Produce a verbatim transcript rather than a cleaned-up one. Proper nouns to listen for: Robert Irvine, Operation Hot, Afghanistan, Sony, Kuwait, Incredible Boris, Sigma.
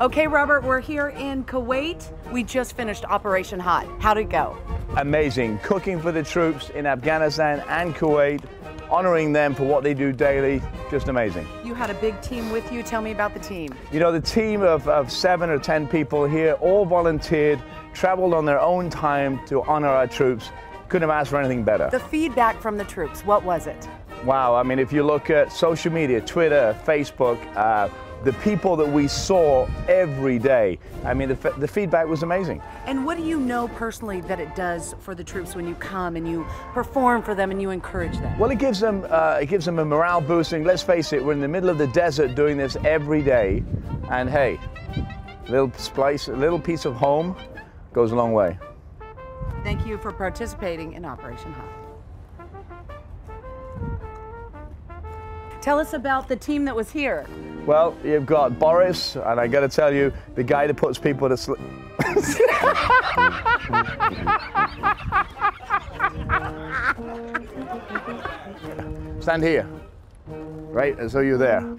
Okay, Robert, we're here in Kuwait. We just finished Operation Hot. How'd it go? Amazing. Cooking for the troops in Afghanistan and Kuwait, honoring them for what they do daily, just amazing. You had a big team with you. Tell me about the team. You know, the team of, of seven or ten people here, all volunteered, traveled on their own time to honor our troops. Couldn't have asked for anything better. The feedback from the troops, what was it? Wow, I mean, if you look at social media, Twitter, Facebook, uh, the people that we saw every day, I mean, the, f the feedback was amazing. And what do you know personally that it does for the troops when you come and you perform for them and you encourage them? Well, it gives them, uh, it gives them a morale boosting. Let's face it, we're in the middle of the desert doing this every day, and hey, little splice, a little piece of home goes a long way. Thank you for participating in Operation Hot. Tell us about the team that was here. Well, you've got Boris, and I got to tell you, the guy that puts people to sleep. Stand here, right? As though you're there.